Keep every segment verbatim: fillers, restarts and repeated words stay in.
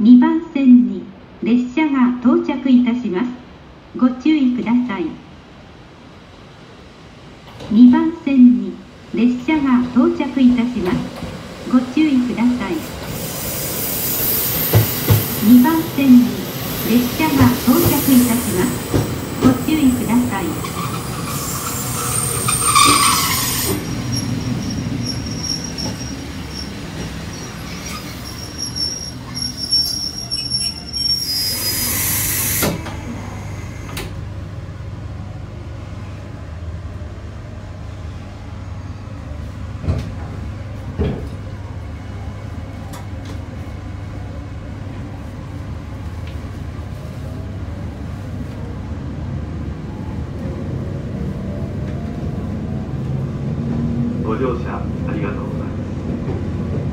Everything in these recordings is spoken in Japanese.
にばん線に列車が到着いたします。ご注意ください。にばん線に列車が到着いたします。ご注意ください。にばん線に列車が到着いたします。ご注意ください。ご乗車ありがとうござい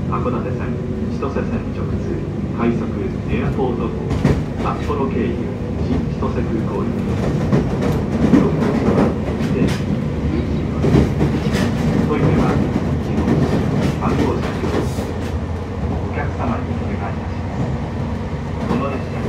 ます。函館線、千歳線直通、快速エアポート号、札幌経由、新千歳空港行きです。乗客は指定席トイレは自動車、観光車両です。お客様にお願いいたします。この列車に